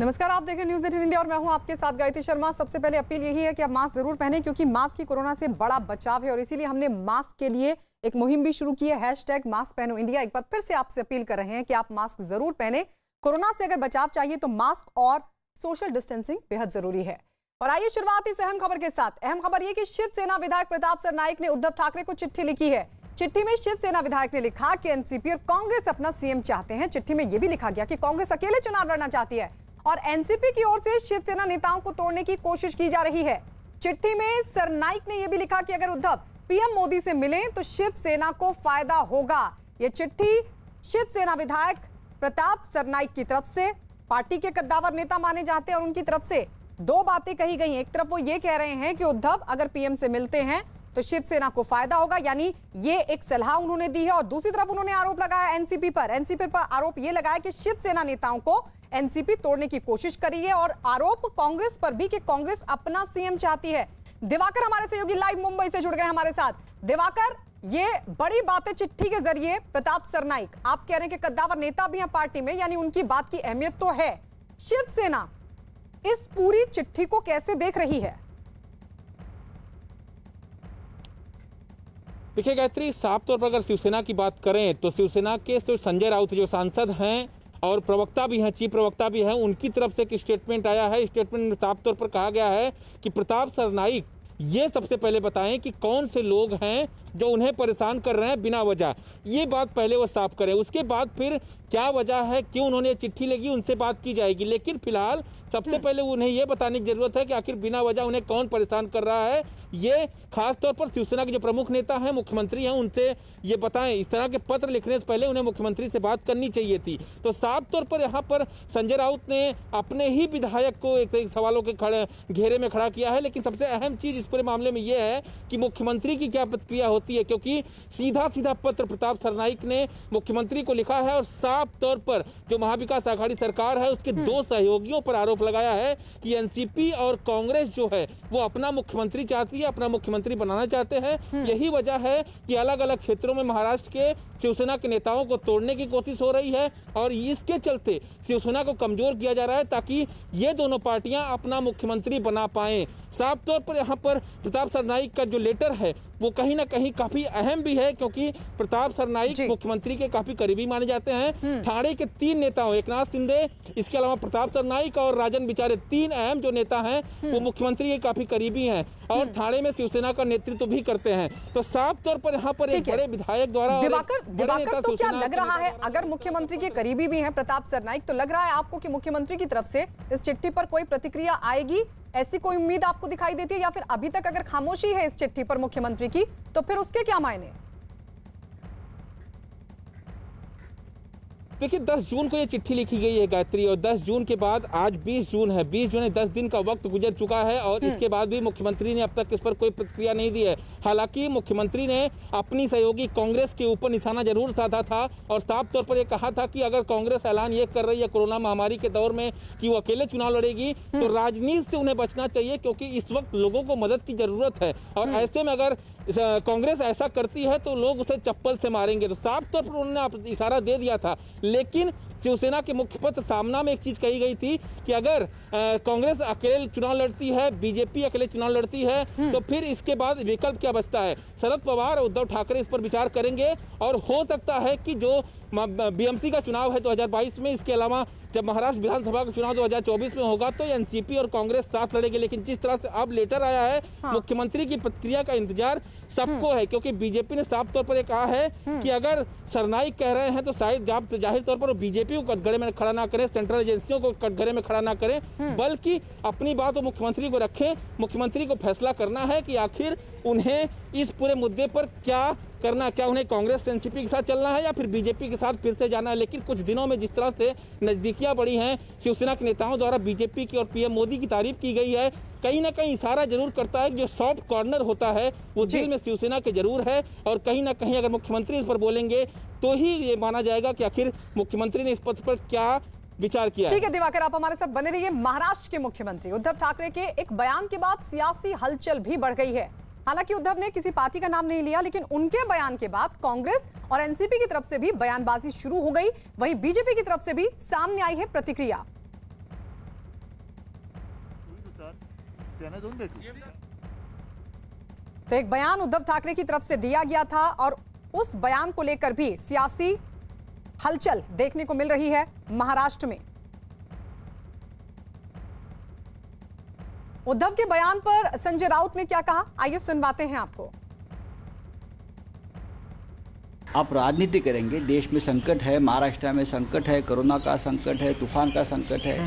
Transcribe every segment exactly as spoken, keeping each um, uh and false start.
नमस्कार, आप देख रहे हैं न्यूज़ अठारह इंडिया और मैं हूं आपके साथ गायत्री शर्मा। सबसे पहले अपील यही है कि आप मास्क जरूर पहने, क्योंकि मास्क ही कोरोना से बड़ा बचाव है और इसीलिए हमने मास्क के लिए एक मुहिम भी शुरू की है। हैशटैग मास्क पहनो इंडिया। एक बार फिर से आपसे अपील कर रहे हैं कि आप मास्क जरूर पहने। कोरोना से अगर बचाव चाहिए तो मास्क और सोशल डिस्टेंसिंग बेहद जरूरी है। और आइए शुरुआत इस अहम खबर के साथ। अहम खबर यह कि शिवसेना विधायक प्रताप सरनाइक ने उद्धव ठाकरे को चिट्ठी लिखी है। चिट्ठी में शिवसेना विधायक ने लिखा कि एनसीपी और कांग्रेस अपना सीएम चाहते हैं। चिट्ठी में यह भी लिखा गया कि कांग्रेस अकेले चुनाव लड़ना चाहती है और एनसीपी की ओर से शिवसेना नेताओं को तोड़ने की कोशिश की जा रही है। चिट्ठी में सरनाइक ने यह भी लिखा कि अगर उद्धव पीएम मोदी से मिलें तो शिवसेना को फायदा होगा। यह चिट्ठी शिवसेना विधायक प्रताप सरनाइक की तरफ से, पार्टी के कद्दावर नेता माने जाते हैं, और उनकी तरफ से दो बातें कही गई। एक तरफ वो ये कह रहे हैं कि उद्धव अगर पीएम से मिलते हैं तो शिवसेना को फायदा होगा, यानी ये एक सलाह उन्होंने दी है। और दूसरी तरफ उन्होंने आरोप लगाया एनसीपी पर। एनसीपी पर आरोप ये लगाया कि शिवसेना नेताओं को एनसीपी तोड़ने की कोशिश करी है, और आरोप कांग्रेस पर भी कि कांग्रेस अपना सीएम चाहती है। दिवाकर हमारे सहयोगी लाइव मुंबई से जुड़ गए हमारे साथ। दिवाकर, ये बड़ी बातें चिट्ठी के जरिए प्रताप सरनाइक, आप कह रहे हैं कि कद्दावर नेता भी हैं पार्टी में, यानी उनकी बात की अहमियत तो है। शिवसेना इस पूरी चिट्ठी को कैसे देख रही है? देखिए गायत्री, साफ तौर पर अगर शिवसेना की बात करें तो शिवसेना के संजय राउत जो सांसद हैं और प्रवक्ता भी हैं, चीफ प्रवक्ता भी हैं, उनकी तरफ से एक स्टेटमेंट आया है। स्टेटमेंट में साफ तौर पर कहा गया है कि प्रताप सरनाइक ये सबसे पहले बताएं कि कौन से लोग हैं जो उन्हें परेशान कर रहे हैं बिना वजह। ये बात पहले वो साफ करें, उसके बाद फिर क्या वजह है, क्यों उन्होंने चिट्ठी लिखी, उनसे बात की जाएगी। लेकिन फिलहाल सबसे पहले उन्हें ये बताने की जरूरत है कि आखिर बिना वजह उन्हें कौन परेशान कर रहा है। ये खासतौर पर शिवसेना के जो प्रमुख नेता हैं, मुख्यमंत्री हैं, उनसे ये बताएं। इस तरह के पत्र लिखने से पहले उन्हें मुख्यमंत्री से बात करनी चाहिए थी। तो साफ तौर पर यहाँ पर संजय राउत ने अपने ही विधायक को एक सवालों के खड़े घेरे में खड़ा किया है। लेकिन सबसे अहम चीज़ पूरे मामले में यह है कि मुख्यमंत्री की क्या प्रतिक्रिया होती है, क्योंकि सीधा सीधा पत्र प्रताप सरनाइक ने मुख्यमंत्री को लिखा है और साफ तौर पर जो महाविकास आघाड़ी सरकार है उसके दो सहयोगियों पर आरोप लगाया है कि एनसीपी और कांग्रेस जो है वो अपना मुख्यमंत्री चाहती है, अपना मुख्यमंत्री बनाना चाहते हैं। यही वजह है कि अलग अलग क्षेत्रों में महाराष्ट्र के शिवसेना के नेताओं को तोड़ने की कोशिश हो रही है और इसके चलते शिवसेना को कमजोर किया जा रहा है ताकि ये दोनों पार्टियां अपना मुख्यमंत्री बना पाए। साफ तौर पर यहाँ पर प्रताप सरनाइक का जो लेटर है वो कहीं ना कहीं काफी अहम भी है, क्योंकि प्रताप सरनाइक मुख्यमंत्री के काफी करीबी माने जाते हैं। ठाणे के तीन नेताओं, एकनाथ शिंदे, इसके अलावा प्रताप सरनाइक और राजन बिचारे, तीन अहम जो नेता हैं वो मुख्यमंत्री के काफी करीबी हैं और ठाणे में शिवसेना का नेतृत्व तो भी करते हैं। तो साफ तौर पर यहाँ पर एक बड़े विधायक द्वारा, तो क्या लग रहा है, अगर मुख्यमंत्री के करीबी भी है प्रताप सरनाइक, तो लग रहा है आपको कि मुख्यमंत्री की तरफ से इस चिट्ठी पर कोई प्रतिक्रिया आएगी? ऐसी कोई उम्मीद आपको दिखाई देती है, या फिर अभी तक अगर खामोशी है इस चिट्ठी पर मुख्यमंत्री की तो फिर उसके क्या मायने? देखिए, दस जून को ये चिट्ठी लिखी गई है गायत्री, और दस जून के बाद आज बीस जून है। बीस जून है, दस दिन का वक्त गुजर चुका है और इसके बाद भी मुख्यमंत्री ने अब तक इस पर कोई प्रतिक्रिया नहीं दी है। हालांकि मुख्यमंत्री ने अपनी सहयोगी कांग्रेस के ऊपर निशाना जरूर साधा था और साफ तौर पर यह कहा था कि अगर कांग्रेस ऐलान ये कर रही है कोरोना महामारी के दौर में कि वो अकेले चुनाव लड़ेगी तो राजनीति से उन्हें बचना चाहिए, क्योंकि इस वक्त लोगों को मदद की जरूरत है और ऐसे में अगर कांग्रेस ऐसा करती है तो लोग उसे चप्पल से मारेंगे। तो साफ तौर पर उन्होंने इशारा दे दिया था। लेकिन शिवसेना के मुखपत्र सामना में एक चीज कही गई थी कि अगर कांग्रेस अकेले चुनाव लड़ती है, बीजेपी अकेले चुनाव लड़ती है, तो फिर इसके बाद विकल्प क्या बचता है? शरद पवार और उद्धव ठाकरे इस पर विचार करेंगे और हो सकता है कि जो बीएमसी का चुनाव है दो हज़ार बाईस में, इसके अलावा जब महाराष्ट्र विधानसभा का चुनाव दो हज़ार चौबीस में होगा तो एनसीपी और कांग्रेस साथ लड़ेंगे। लेकिन जिस तरह से अब लेटर आया है, हाँ। मुख्यमंत्री की प्रतिक्रिया का इंतजार सबको है, क्योंकि बीजेपी ने साफ तौर पर यह कहा है कि अगर सरनाइक कह रहे हैं तो शायद आप जाहिर तौर पर बीजेपी को कटघरे में खड़ा ना करें, सेंट्रल एजेंसियों को कटघरे में खड़ा ना करें, बल्कि अपनी बात मुख्यमंत्री को रखें। मुख्यमंत्री को फैसला करना है कि आखिर उन्हें इस पूरे मुद्दे पर क्या करना, क्या उन्हें कांग्रेस एनसीपी के साथ चलना है या फिर बीजेपी के साथ फिर से जाना है। लेकिन कुछ दिनों में जिस तरह से नजदीकियां बढ़ी हैं, शिवसेना के नेताओं द्वारा बीजेपी की और पीएम मोदी की तारीफ की गई है, कहीं ना कहीं इशारा जरूर करता है कि जो सॉफ्ट कॉर्नर होता है वो दिल में शिवसेना के जरूर है और कहीं ना कहीं अगर मुख्यमंत्री इस पर बोलेंगे तो ही ये माना जाएगा कि आखिर मुख्यमंत्री ने इस पद पर क्या विचार किया। ठीक है दिवाकर, आप हमारे साथ बने रहिए। महाराष्ट्र के मुख्यमंत्री उद्धव ठाकरे के एक बयान के बाद सियासी हलचल भी बढ़ गई है। हालांकि उद्धव ने किसी पार्टी का नाम नहीं लिया, लेकिन उनके बयान के बाद कांग्रेस और एनसीपी की तरफ से भी बयानबाजी शुरू हो गई। वहीं बीजेपी की तरफ से भी सामने आई है प्रतिक्रिया। त्यांना जाऊन भेटू। तो एक बयान उद्धव ठाकरे की तरफ से दिया गया था और उस बयान को लेकर भी सियासी हलचल देखने को मिल रही है महाराष्ट्र में। उद्धव के बयान पर संजय राउत ने क्या कहा, आइए सुनवाते हैं आपको। आप राजनीति करेंगे, देश में संकट है, महाराष्ट्र में संकट है, कोरोना का संकट है, तूफान का संकट है,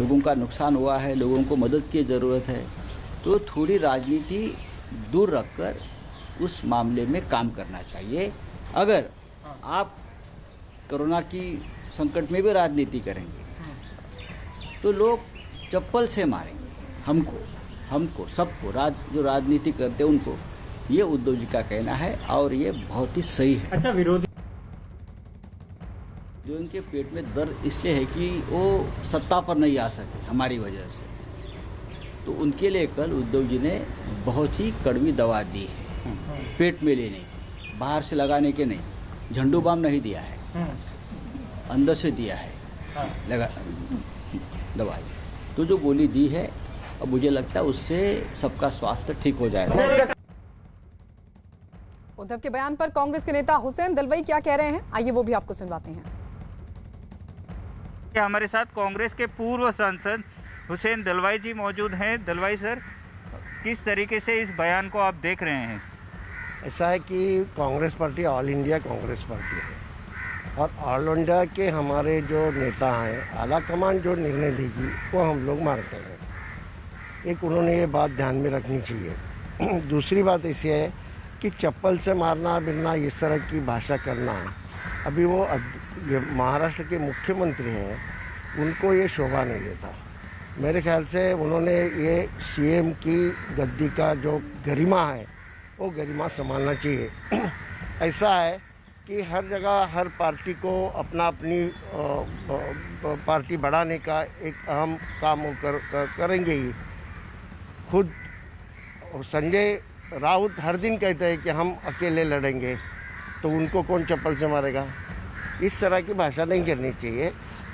लोगों का नुकसान हुआ है, लोगों को मदद की ज़रूरत है, तो थोड़ी राजनीति दूर रखकर उस मामले में काम करना चाहिए। अगर आप कोरोना की संकट में भी राजनीति करेंगे तो लोग चप्पल से मारेंगे हमको, हमको सबको, राज जो राजनीति करते हैं उनको। ये उद्धव जी का कहना है और ये बहुत ही सही है। अच्छा, विरोधी जो इनके पेट में दर्द इसलिए है कि वो सत्ता पर नहीं आ सके हमारी वजह से, तो उनके लिए कल उद्धव जी ने बहुत ही कड़वी दवा दी है, पेट में लेने की, बाहर से लगाने के नहीं, झंडू बाम नहीं दिया है, अंदर से दिया है लगा दवाई। तो जो गोली दी है अब मुझे लगता है उससे सबका स्वास्थ्य ठीक हो जाएगा। उद्धव के बयान पर कांग्रेस के नेता हुसैन दलवाई क्या कह रहे हैं, आइए वो भी आपको सुनवाते हैं। हमारे साथ कांग्रेस के पूर्व सांसद हुसैन दलवाई जी मौजूद हैं। दलवाई सर, किस तरीके से इस बयान को आप देख रहे हैं? ऐसा है कि Congress party all India Congress party है और ऑल इंडिया के हमारे जो नेता हैं, आला कमान जो निर्णय देगी वो हम लोग मानते हैं। एक उन्होंने ये बात ध्यान में रखनी चाहिए। दूसरी बात ऐसी है कि चप्पल से मारना बिरना इस तरह की भाषा करना, अभी वो महाराष्ट्र के मुख्यमंत्री हैं, उनको ये शोभा नहीं देता। मेरे ख्याल से उन्होंने ये सीएम की गद्दी का जो गरिमा है वो गरिमा संभालना चाहिए। ऐसा है कि हर जगह हर पार्टी को अपना अपनी पार्टी बढ़ाने का एक अहम काम कर, कर, करेंगे ही। खुद संजय राउत हर दिन कहते हैं कि हम अकेले लड़ेंगे, तो उनको कौन चप्पल से मारेगा? इस तरह की भाषा नहीं करनी चाहिए।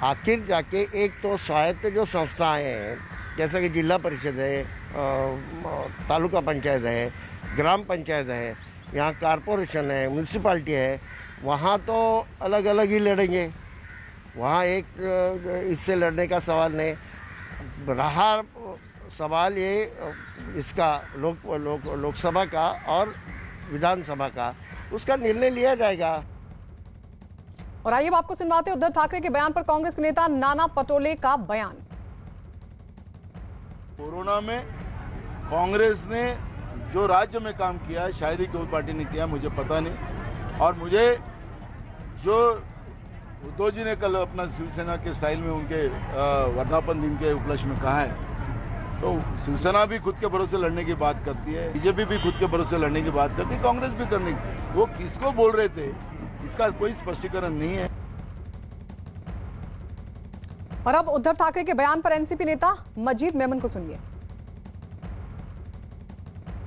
आखिर जाके एक तो स्वायत्त जो संस्थाएं हैं, जैसा कि जिला परिषद है, तालुका पंचायत है, ग्राम पंचायत है, यहाँ कारपोरेशन है, म्यूनसिपाल्टी है, वहाँ तो अलग अलग ही लड़ेंगे, वहाँ एक इससे लड़ने का सवाल नहीं रहा। सवाल ये इसका लोक लोक लोकसभा का और विधानसभा का, उसका निर्णय लिया जाएगा। और आइए आपको सुनवाते हैं उद्धव ठाकरे के बयान पर कांग्रेस के नेता नाना पटोले का बयान। कोरोना में कांग्रेस ने जो राज्य में काम किया शायद ही कोई पार्टी ने किया, मुझे पता नहीं। और मुझे जो उद्धव जी ने कल अपना शिवसेना के स्टाइल में उनके वर्धापन दिन के उपलक्ष्य में कहा है, तो शिवसेना भी खुद के भरोसे लड़ने की बात करती है, बीजेपी भी खुद के भरोसे लड़ने की बात करती है, कांग्रेस भी करने की। वो किसको बोल रहे थे इसका कोई स्पष्टीकरण नहीं है। और अब उद्धव ठाकरे के बयान पर एनसीपी नेता मजीद मेमन को सुनिए।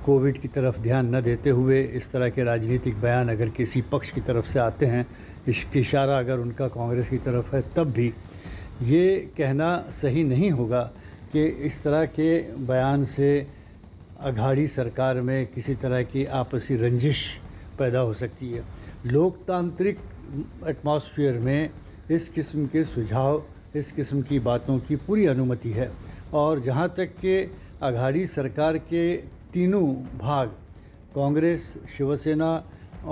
कोविड की तरफ ध्यान न देते हुए इस तरह के राजनीतिक बयान अगर किसी पक्ष की तरफ से आते हैं, इशारा अगर उनका कांग्रेस की तरफ है, तब भी ये कहना सही नहीं होगा कि इस तरह के बयान से अघाड़ी सरकार में किसी तरह की आपसी रंजिश पैदा हो सकती है। लोकतांत्रिक एटमॉस्फेयर में इस किस्म के सुझाव, इस किस्म की बातों की पूरी अनुमति है। और जहाँ तक कि अघाड़ी सरकार के तीनों भाग, कांग्रेस, शिवसेना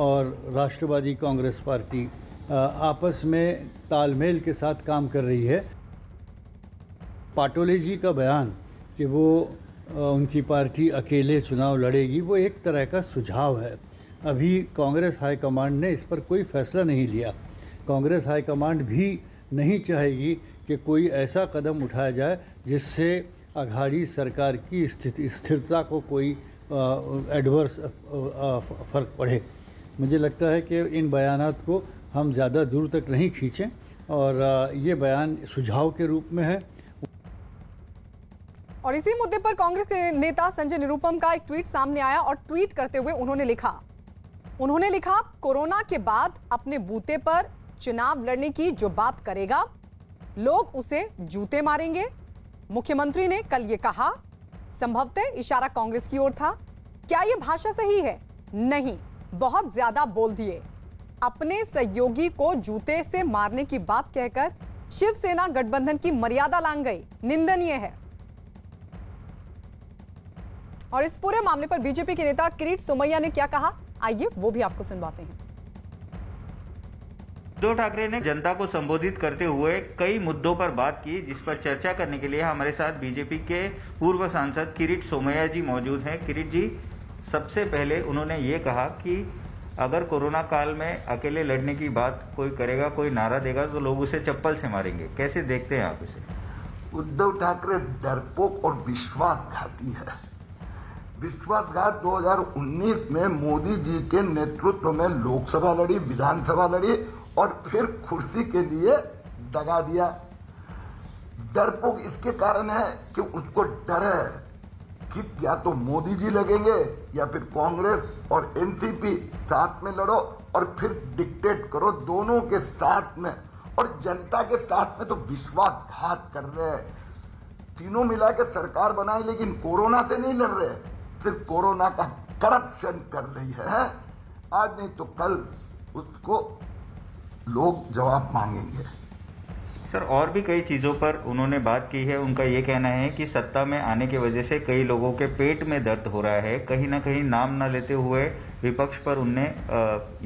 और राष्ट्रवादी कांग्रेस पार्टी, आपस में तालमेल के साथ काम कर रही है। पाटोले जी का बयान कि वो उनकी पार्टी अकेले चुनाव लड़ेगी, वो एक तरह का सुझाव है। अभी कांग्रेस हाईकमांड ने इस पर कोई फैसला नहीं लिया। कांग्रेस हाईकमांड भी नहीं चाहेगी कि कोई ऐसा कदम उठाया जाए जिससे अघाड़ी सरकार की स्थिति स्थिरता को कोई एडवर्स फ़र्क पड़े। मुझे लगता है कि इन बयानात को हम ज़्यादा दूर तक नहीं खींचें और ये बयान सुझाव के रूप में है। और इसी मुद्दे पर कांग्रेस के नेता संजय निरुपम का एक ट्वीट सामने आया और ट्वीट करते हुए उन्होंने लिखा उन्होंने लिखा कोरोना के बाद अपने बूते पर चुनाव लड़ने की जो बात करेगा लोग उसे जूते मारेंगे। मुख्यमंत्री ने कल ये कहा संभवतः इशारा कांग्रेस की ओर था। क्या यह भाषा सही है? नहीं, बहुत ज्यादा बोल दिए। अपने सहयोगी को जूते से मारने की बात कहकर शिवसेना गठबंधन की मर्यादा लांघ गई, निंदनीय है। और इस पूरे मामले पर बीजेपी के नेता किरीट सोमैया ने क्या कहा, आइए वो भी आपको सुनवाते हैं। उद्धव ठाकरे ने जनता को संबोधित करते हुए कई मुद्दों पर बात की, जिस पर चर्चा करने के लिए हमारे साथ बीजेपी के पूर्व सांसद किरीट सोमैया जी मौजूद हैं। किरीट जी, सबसे पहले उन्होंने ये कहा कि अगर कोरोना काल में अकेले लड़ने की बात कोई करेगा, कोई नारा देगा तो लोग उसे चप्पल से मारेंगे। कैसे देखते हैं आप इसे? उद्धव ठाकरे डरपोक और विश्वासघाती है। विश्वासघात दो हज़ार उन्नीस में मोदी जी के नेतृत्व में लोकसभा लड़ी, विधानसभा लड़ी और फिर कुर्सी के लिए दगा दिया। डरपोक इसके कारण है कि उसको डर है कि या तो मोदी जी लगेंगे या फिर कांग्रेस और एनसीपी साथ में लड़ो और फिर डिक्टेट करो दोनों के साथ में, और जनता के साथ में तो विश्वासघात कर रहे हैं। तीनों मिला के सरकार बनाई लेकिन कोरोना से नहीं लड़ रहे, सिर्फ कोरोना का करप्शन कर रही है। आज नहीं तो कल उसको लोग जवाब मांगेंगे। सर, और भी कई चीज़ों पर उन्होंने बात की है। उनका ये कहना है कि सत्ता में आने की वजह से कई लोगों के पेट में दर्द हो रहा है, कहीं ना कहीं नाम ना लेते हुए विपक्ष पर उनने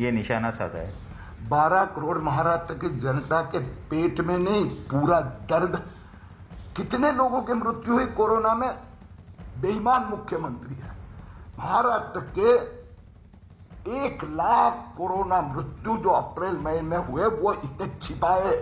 ये निशाना साधा है। बारह करोड़ महाराष्ट्र की जनता के पेट में नहीं, पूरा दर्द। कितने लोगों की मृत्यु हुई कोरोना में? बेईमान मुख्यमंत्री है। महाराष्ट्र के एक लाख कोरोना मृत्यु जो अप्रैल मई में हुए वो इतने छिपाए।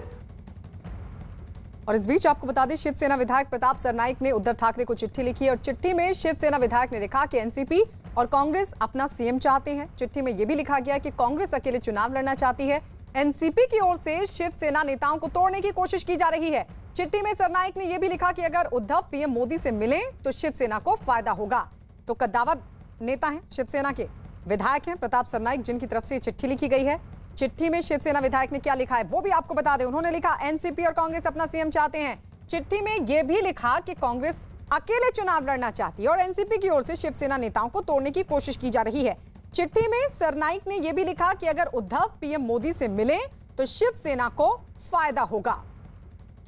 और इस बीच आपको बता दें, शिवसेना विधायक प्रताप सरनाइक ने उद्धव ठाकरे को चिट्ठी लिखी और चिट्ठी में शिवसेना विधायक ने लिखा कि एनसीपी और कांग्रेस अपना सीएम चाहते हैं। चिट्ठी में यह भी लिखा गया कि कांग्रेस अकेले चुनाव लड़ना चाहती है, एनसीपी की ओर से शिवसेना नेताओं को तोड़ने की कोशिश की जा रही है। चिट्ठी में सरनाइक ने यह भी लिखा कि अगर उद्धव पीएम मोदी से मिले तो शिवसेना को फायदा होगा। तो कद्दावर नेता है, शिवसेना के विधायक हैं प्रताप सरनाइक, जिनकी तरफ से चिट्ठी लिखी गई है। चिट्ठी में शिवसेना विधायक ने क्या लिखा है वो भी आपको बता दें। उन्होंने लिखा एनसीपी और कांग्रेस अपना सीएम चाहते हैं। चिट्ठी में यह भी लिखा कि कांग्रेस अकेले चुनाव लड़ना चाहती है और एनसीपी की ओर से शिवसेना नेताओं को तोड़ने की कोशिश की जा रही है। चिट्ठी में सरनाइक ने यह भी लिखा कि अगर उद्धव पीएम मोदी से मिले तो शिवसेना को फायदा होगा।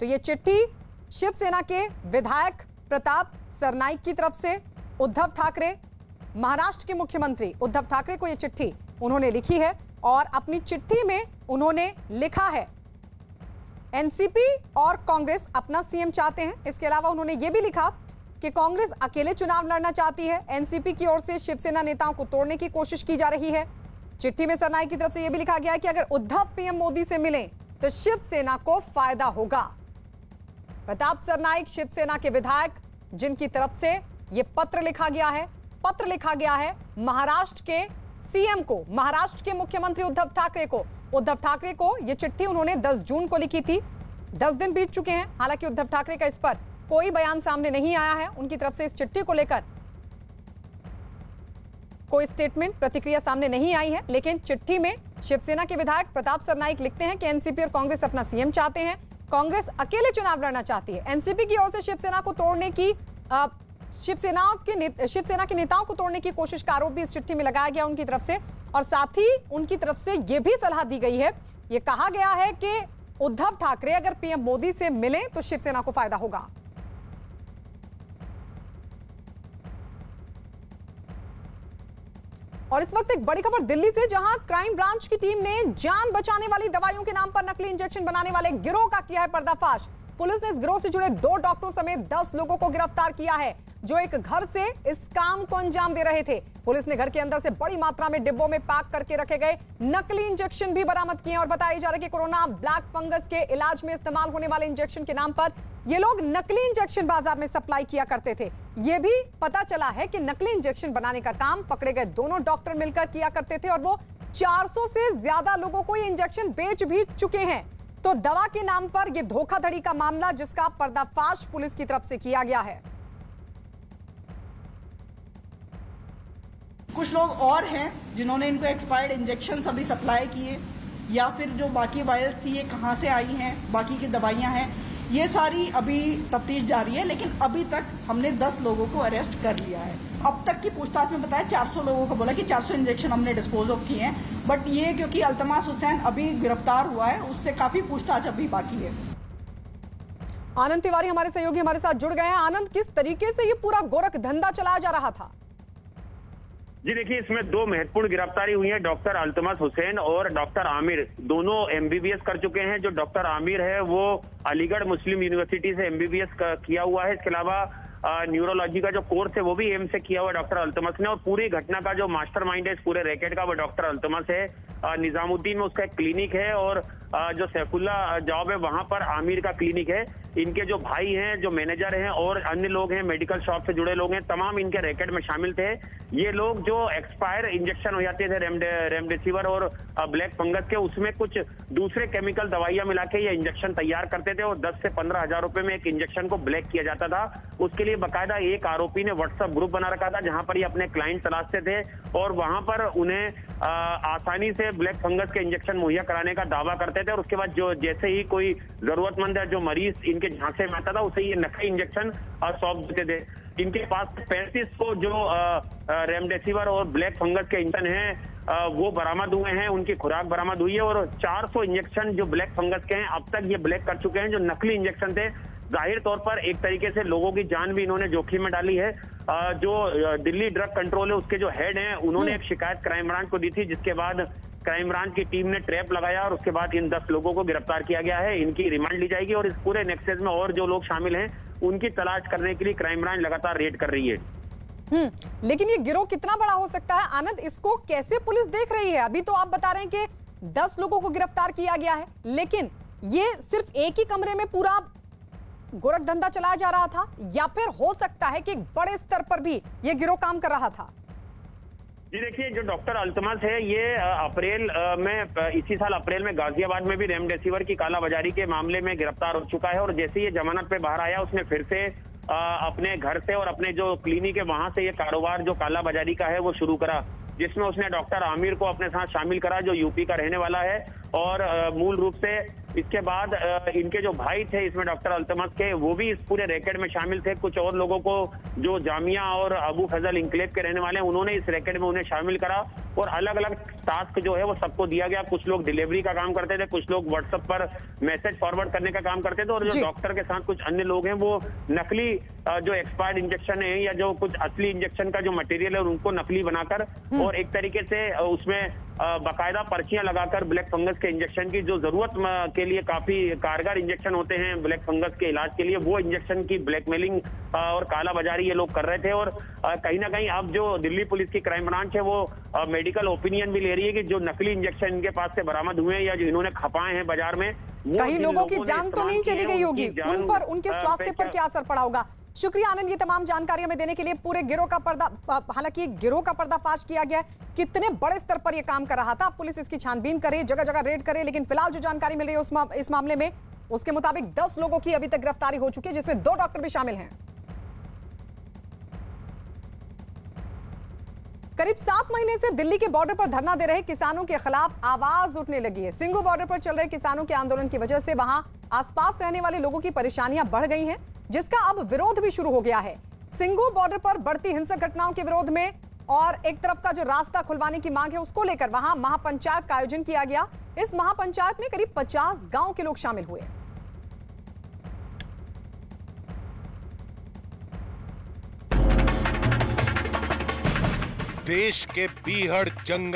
तो यह चिट्ठी शिवसेना के विधायक प्रताप सरनाइक की तरफ से उद्धव ठाकरे, महाराष्ट्र के मुख्यमंत्री उद्धव ठाकरे को यह चिट्ठी उन्होंने लिखी है। और अपनी चिट्ठी में उन्होंने लिखा है एनसीपी और कांग्रेस अपना सीएम चाहते हैं। इसके अलावा उन्होंने यह भी लिखा कि कांग्रेस अकेले चुनाव लड़ना चाहती है, एनसीपी की ओर से शिवसेना नेताओं को तोड़ने की कोशिश की जा रही है। चिट्ठी में सरनाइक की तरफ से यह भी लिखा गया कि अगर उद्धव पीएम मोदी से मिले तो शिवसेना को फायदा होगा। प्रताप सरनाइक शिवसेना के विधायक, जिनकी तरफ से यह पत्र लिखा गया है। पत्र लिखा गया है महाराष्ट्र के सीएम को, महाराष्ट्र के मुख्यमंत्री उद्धव ठाकरे को। उद्धव ठाकरे को यह चिट्ठी उन्होंने दस जून को लिखी थी। दस दिन बीत चुके हैं, हालांकि उद्धव ठाकरे का इस पर कोई बयान सामने नहीं आया है। उनकी तरफ से इस चिट्ठी को लेकर कोई स्टेटमेंट, प्रतिक्रिया सामने नहीं आई है। लेकिन चिट्ठी में शिवसेना के विधायक प्रताप सरनाइक लिखते हैं कि एनसीपी और कांग्रेस अपना सीएम चाहते हैं, कांग्रेस अकेले चुनाव लड़ना चाहती है, एनसीपी की ओर से शिवसेना को तोड़ने की आ, शिवसेना के शिवसेना के नेताओं को तोड़ने की कोशिश का आरोप भी इस चिट्ठी में लगाया गया उनकी तरफ से। और साथ ही उनकी तरफ से यह भी सलाह दी गई है, यह कहा गया है कि उद्धव ठाकरे अगर पीएम मोदी से मिले तो शिवसेना को फायदा होगा। और इस वक्त एक बड़ी खबर दिल्ली से, जहां क्राइम ब्रांच की टीम ने जान बचाने वाली दवाइयों के नाम पर नकली इंजेक्शन बनाने वाले गिरोह का किया है पर्दाफाश। पुलिस ने इस गिरोह से जुड़े दो डॉक्टरों समेत दस लोगों को गिरफ्तार किया है, जो एक घर से इस काम को अंजाम दे रहे थे। पुलिस ने घर के अंदर से बड़ी मात्रा में डिब्बों में पैक करके रखे गए नकली इंजेक्शन भी बरामद किए हैं। और बताया जा रहा है कि कोरोना, ब्लैक फंगस के इलाज में इस्तेमाल होने वाले इंजेक्शन के नाम पर ये लोग नकली इंजेक्शन बाजार में सप्लाई किया करते थे। ये भी पता चला है कि नकली इंजेक्शन बनाने का काम पकड़े गए दोनों डॉक्टर मिलकर किया करते थे और वो चार सौ से ज्यादा लोगों को ये इंजेक्शन बेच भी चुके हैं। तो दवा के नाम पर यह धोखाधड़ी का मामला, जिसका पर्दाफाश पुलिस की तरफ से किया गया है। कुछ लोग और हैं जिन्होंने इनको एक्सपायर्ड इंजेक्शन अभी सप्लाई किए, या फिर जो बाकी वायरस थी ये कहां से आई हैं, बाकी की दवाइयां हैं, ये सारी अभी तफ्तीश जारी है, लेकिन अभी तक हमने दस लोगों को अरेस्ट कर लिया है। अब तक की पूछताछ में बताया चार सौ लोगों को बोला कि चार सौ इंजेक्शन हमने डिस्पोज ऑफ किए हैं, बट ये क्योंकि अल्तमस हुसैन अभी गिरफ्तार हुआ है, उससे काफी पूछताछ अभी बाकी है। आनंद तिवारी हमारे सहयोगी हमारे साथ जुड़ गए हैं। आनंद, किस तरीके से ये पूरा गोरख धंधा चलाया जा रहा था? जी देखिए, इसमें दो महत्वपूर्ण गिरफ्तारी हुई है, डॉक्टर अल्तमस हुसैन और डॉक्टर आमिर, दोनों एमबीबीएस कर चुके हैं। जो डॉक्टर आमिर है वो अलीगढ़ मुस्लिम यूनिवर्सिटी से एमबीबीएस किया हुआ है, इसके अलावा न्यूरोलॉजी का जो कोर्स है वो भी एम्स से किया हुआ डॉक्टर अल्तमस ने, और पूरी घटना का जो मास्टरमाइंड है इस पूरे रैकेट का वो डॉक्टर अल्तमस है। निजामुद्दीन में उसका एक क्लिनिक है और जो सैफुल्ला जॉब है वहां पर आमिर का क्लिनिक है। इनके जो भाई हैं, जो मैनेजर हैं और अन्य लोग हैं, मेडिकल शॉप से जुड़े लोग हैं, तमाम इनके रैकेट में शामिल थे। ये लोग जो एक्सपायर इंजेक्शन हो जाते थे रेमडे रेमडेसिविर और ब्लैक फंगस के, उसमें कुछ दूसरे केमिकल दवाइयां मिला के ये इंजेक्शन तैयार करते थे और दस से पंद्रह हजार रुपए में एक इंजेक्शन को ब्लैक किया जाता था। उसके लिए बाकायदा एक आरोपी ने व्हाट्सएप ग्रुप बना रखा था जहां पर ये अपने क्लाइंट तलाशते थे और वहां पर उन्हें आसानी से ब्लैक फंगस के इंजेक्शन मुहैया कराने का दावा करते थे। और उसके बाद जो जैसे ही कोई जरूरतमंद है, जो मरीज इनके झांसे में आता था, उसे ये नकली इंजेक्शन सौंप देते थे। इनके पास पैंतीस सौ जो रेमडेसिविर और ब्लैक फंगस के इंजेक्शन हैं वो बरामद हुए हैं, उनकी खुराक बरामद हुई है। और चार सौ इंजेक्शन जो ब्लैक फंगस के हैं अब तक ये ब्लैक कर चुके हैं, जो नकली इंजेक्शन थे। जाहिर तौर पर एक तरीके से लोगों की जान भी इन्होंने जोखिम में डाली है। जो दिल्ली ड्रग कंट्रोल है उसके जो हेड हैं उन्होंने एक शिकायत क्राइम ब्रांच को दी थी, जिसके बाद क्राइम ब्रांच की टीम ने ट्रैप लगाया और उसके बाद इन दस लोगों को गिरफ्तार किया गया है। इनकी रिमांड ली जाएगी और इस पूरे नेक्सस में और जो लोग शामिल हैं उनकी तलाश करने के लिए क्राइम ब्रांच लगातार रेड कर रही है। हम्म, लेकिन ये गिरोह कितना बड़ा हो सकता है आनंद, इसको कैसे पुलिस देख रही है? अभी तो आप बता रहे हैं कि दस लोगों को गिरफ्तार किया गया है, लेकिन ये सिर्फ एक ही कमरे में पूरा गोरख धंधा चलाया जा रहा था या फिर हो सकता है कि बड़े स्तर पर भी ये गिरोह काम कर रहा था? जी देखिए, जो डॉक्टर अल्तमस है ये अप्रैल में इसी साल अप्रैल में गाजियाबाद में भी रेमडेसिविर की कालाबाजारी के मामले में गिरफ्तार हो चुका है और जैसे ये जमानत पे बाहर आया उसने फिर से अपने घर से और अपने जो क्लिनिक है वहां से ये कारोबार जो कालाबाजारी का है वो शुरू करा, जिसमें उसने डॉक्टर आमिर को अपने साथ शामिल करा जो यूपी का रहने वाला है। और मूल रूप से इसके बाद इनके जो भाई थे इसमें डॉक्टर अल्तमस के, वो भी इस पूरे रैकेट में शामिल थे। कुछ और लोगों को जो जामिया और अबू फजल इंक्लेव के रहने वाले हैं उन्होंने इस रैकेट में उन्हें शामिल करा और अलग अलग टास्क जो है वो सबको दिया गया। कुछ लोग डिलीवरी का काम करते थे, कुछ लोग व्हाट्सएप पर मैसेज फॉरवर्ड करने का काम करते थे और जो डॉक्टर के साथ कुछ अन्य लोग हैं वो नकली जो एक्सपायर्ड इंजेक्शन है या जो कुछ असली इंजेक्शन का जो मटेरियल है उनको नकली बनाकर और एक तरीके से उसमें बाकायदा पर्चियां लगाकर ब्लैक फंगस के इंजेक्शन की जो जरूरत के लिए काफी कारगर इंजेक्शन होते हैं ब्लैक फंगस के इलाज के लिए, वो इंजेक्शन की ब्लैकमेलिंग और कालाबाजारी ये लोग कर रहे थे। और कहीं ना कहीं अब जो दिल्ली पुलिस की क्राइम ब्रांच है वो मेडिकल ओपिनियन भी ले रही है कि जो नकली इंजेक्शन इनके पास से बरामद हुए हैं या जो इन्होंने खपाए हैं बाजार में, कई लोगों की जान तो नहीं चली गई होगी, उन पर उनके स्वास्थ्य पर क्या असर पड़ा होगा। शुक्रिया आनंद, ये तमाम जानकारी हमें देने के लिए। पूरे गिरोह का पर्दा हालांकि गिरोह का पर्दाफाश किया गया है, कितने बड़े स्तर पर यह काम कर रहा था, पुलिस इसकी छानबीन करे, जगह जगह रेड करे, लेकिन फिलहाल जो जानकारी मिल रही है उस मा, इस मामले में उसके मुताबिक दस लोगों की अभी तक गिरफ्तारी हो चुकी है, जिसमें दो डॉक्टर भी शामिल हैं। करीब सात महीने से दिल्ली के बॉर्डर पर धरना दे रहे किसानों के खिलाफ आवाज उठने लगी है। सिंघू बॉर्डर पर चल रहे किसानों के आंदोलन की वजह से वहां आसपास रहने वाले लोगों की परेशानियां बढ़ गई हैं, जिसका अब विरोध भी शुरू हो गया है। सिंघू बॉर्डर पर बढ़ती हिंसक घटनाओं के विरोध में और एक तरफ का जो रास्ता खुलवाने की मांग है उसको लेकर वहां महापंचायत का आयोजन किया गया। इस महापंचायत में करीब पचास गांव के लोग शामिल हुए। देश के बीहड़ जंगल